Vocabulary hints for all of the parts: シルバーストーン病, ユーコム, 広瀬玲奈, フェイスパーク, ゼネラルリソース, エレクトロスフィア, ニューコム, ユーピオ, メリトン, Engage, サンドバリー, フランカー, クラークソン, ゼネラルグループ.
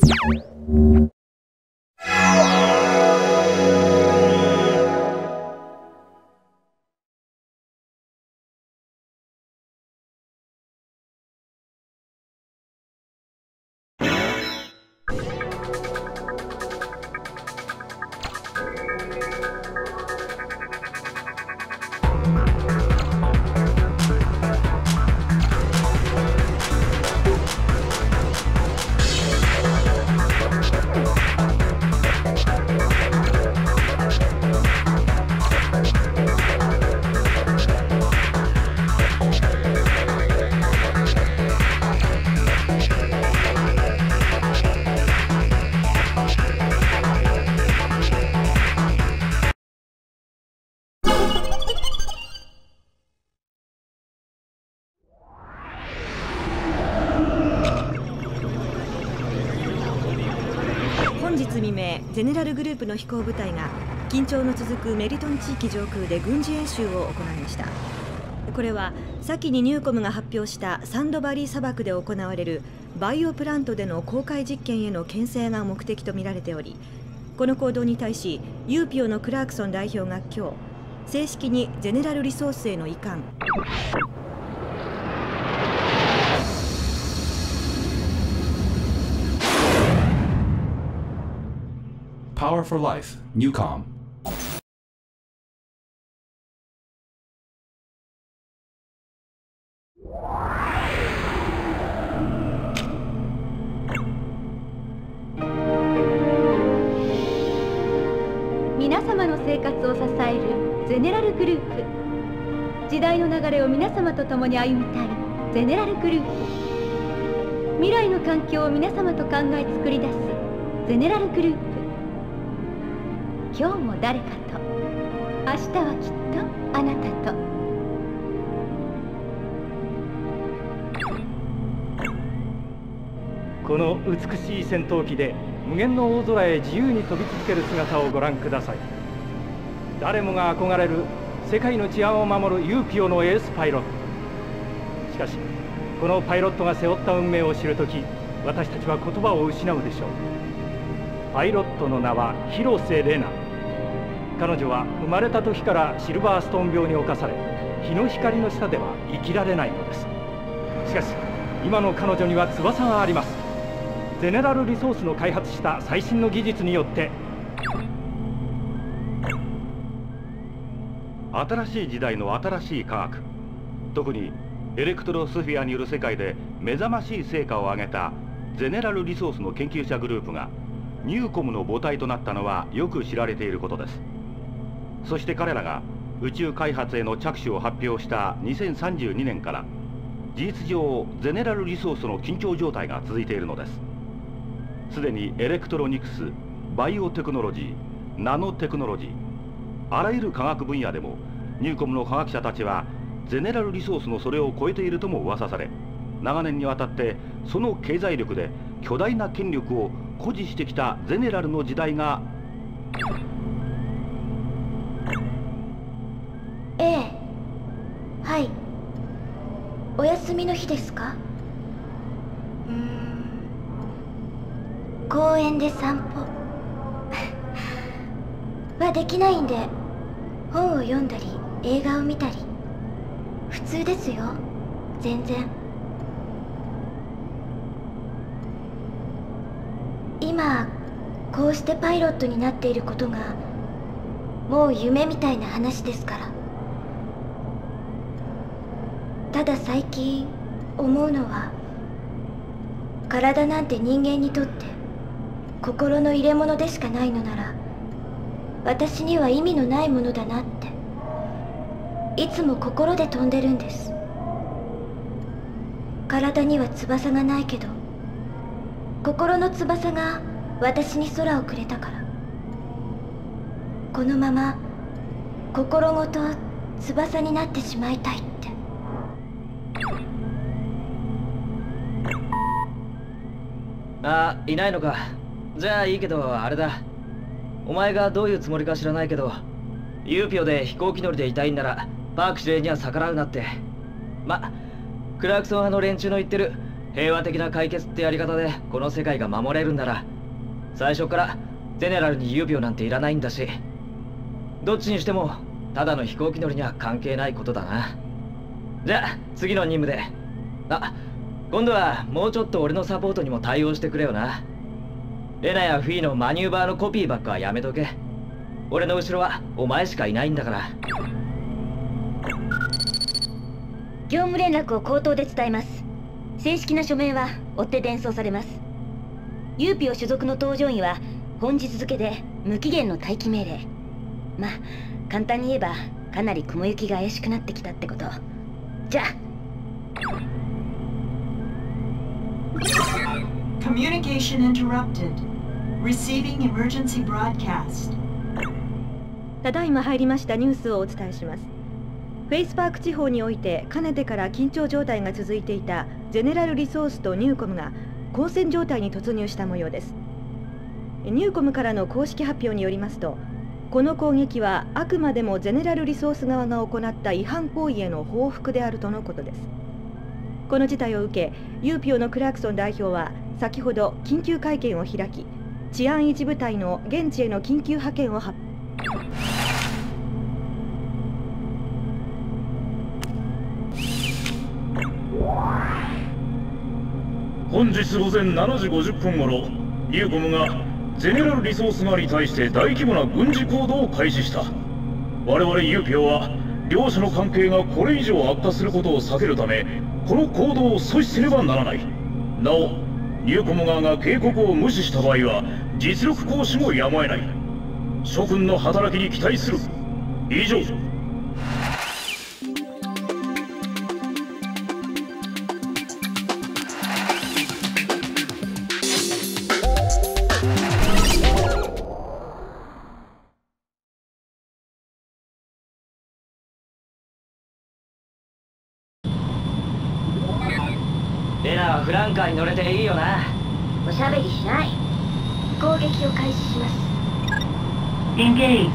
未明、ゼネラルグループの飛行部隊が緊張の続くメリトン地域上空で軍事演習を行いました。これは先にニューコムが発表したサンドバリー砂漠で行われるバイオプラントでの公開実験への牽制が目的とみられており、この行動に対しユーピオのクラークソン代表が今日正式にゼネラルリソースへの移管、Power for Life, NUCOM. 皆様の生活を支えるゼネラルグループ。時代の流れを皆様と共に歩みたいゼネラルグループ。未来の環境を皆様と考え作り出すゼネラルグループ。今日も誰かと、明日はきっとあなたと。この美しい戦闘機で無限の大空へ自由に飛び続ける姿をご覧ください。誰もが憧れる世界の治安を守るユーピオのエースパイロット。しかしこのパイロットが背負った運命を知るとき、私たちは言葉を失うでしょう。パイロットの名は広瀬玲奈。彼女は生まれた時からシルバーストーン病に侵され、日の光の下では生きられないのです。しかし今の彼女には翼があります。ゼネラルリソースの開発した最新の技術によって新しい時代の新しい科学、特にエレクトロスフィアによる世界で目覚ましい成果を上げたゼネラルリソースの研究者グループがニューコムの母体となったのはよく知られていることです。そして彼らが宇宙開発への着手を発表した2032年から事実上ゼネラルリソースの緊張状態が続いているのです。すでにエレクトロニクス、バイオテクノロジー、ナノテクノロジー、あらゆる科学分野でもニューコムの科学者たちはゼネラルリソースのそれを超えているとも噂され、長年にわたってその経済力で巨大な権力を誇示してきたゼネラルの時代が、はい、お休みの日ですか？公園で散歩はできないんで、本を読んだり映画を見たり、普通ですよ、全然。今こうしてパイロットになっていることがもう夢みたいな話ですから。ただ最近思うのは、体なんて人間にとって心の入れ物でしかないのなら、私には意味のないものだなって、いつも心で飛んでるんです。体には翼がないけど、心の翼が私に空をくれたから、このまま心ごと翼になってしまいたいって。あ、いないのか。じゃあいいけど、あれだ、お前がどういうつもりか知らないけど、ユーピオで飛行機乗りでいたいんならパーク指令には逆らうなって。ま、クラークソン派の連中の言ってる平和的な解決ってやり方でこの世界が守れるんなら、最初からゼネラルに指をなんていらないんだし、どっちにしてもただの飛行機乗りには関係ないことだな。じゃあ次の任務で。あ、今度はもうちょっと俺のサポートにも対応してくれよな。レナやフィーのマニューバーのコピーばっかはやめとけ。俺の後ろはお前しかいないんだから。業務連絡を口頭で伝えます。正式な署名は追って伝送されます。ユーピオ所属の搭乗員は本日付で無期限の待機命令。まあ簡単に言えばかなり雲行きが怪しくなってきたってこと。じゃあ。Communication interrupted. Receiving emergency broadcast. ただいま入りましたニュースをお伝えします。フェイスパーク地方においてかねてから緊張状態が続いていたゼネラルリソースとニューコムが交戦状態に突入した模様です。ニューコムからの公式発表によりますと、この攻撃はあくまでもゼネラルリソース側が行った違反行為への報復であるとのことです。この事態を受け、ユーピオのクラークソン代表は先ほど緊急会見を開き、治安維持部隊の現地への緊急派遣を発表。本日午前7時50分頃、ユーコムがゼネラルリソース側に対して大規模な軍事行動を開始した。我々ユーピオは両者の関係がこれ以上悪化することを避けるため、この行動を阻止せねばならない。なお、ニューコム側が警告を無視した場合は実力行使もやむを得ない。諸君の働きに期待する。以上。フランカーに乗れていいよな。おしゃべりしない。攻撃を開始します。Engage。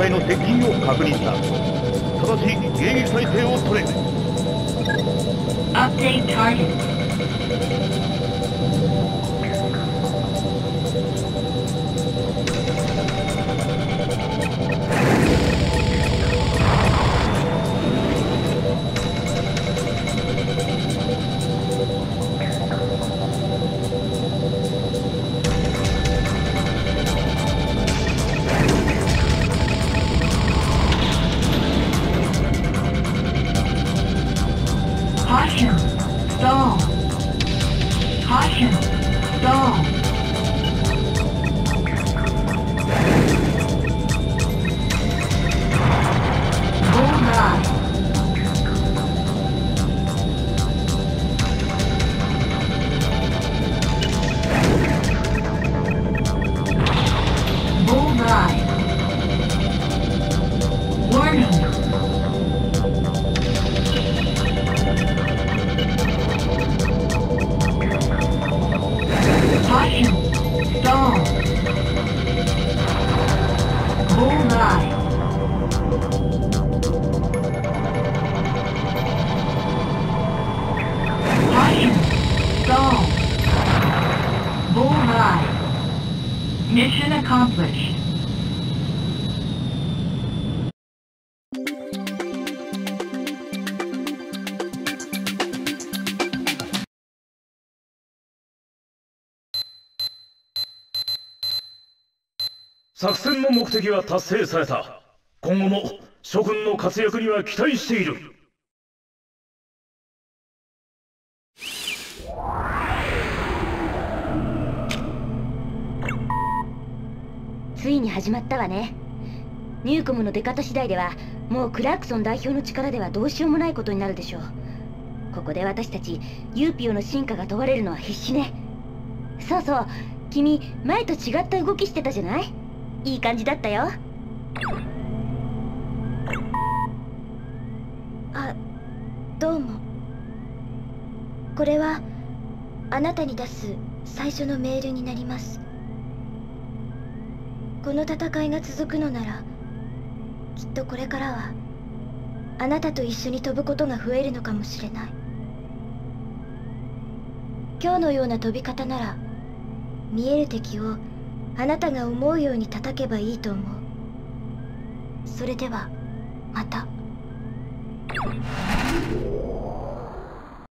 隊の接近を確認した。直ちに迎撃態勢を取れ。Update target。Mission accomplished. Actionの目的は達成された。今後も諸君の活躍には期待している。ついに始まったわね。ニューコムの出方次第ではもうクラークソン代表の力ではどうしようもないことになるでしょう。ここで私たちユーピオの進化が問われるのは必死ね。そうそう、君前と違った動きしてたじゃない。いい感じだったよ。あ、どうも。これはあなたに出す最初のメールになります。この戦いが続くのなら、きっとこれからはあなたと一緒に飛ぶことが増えるのかもしれない。今日のような飛び方なら、見える敵をあなたが思うように叩けばいいと思う。それではまた。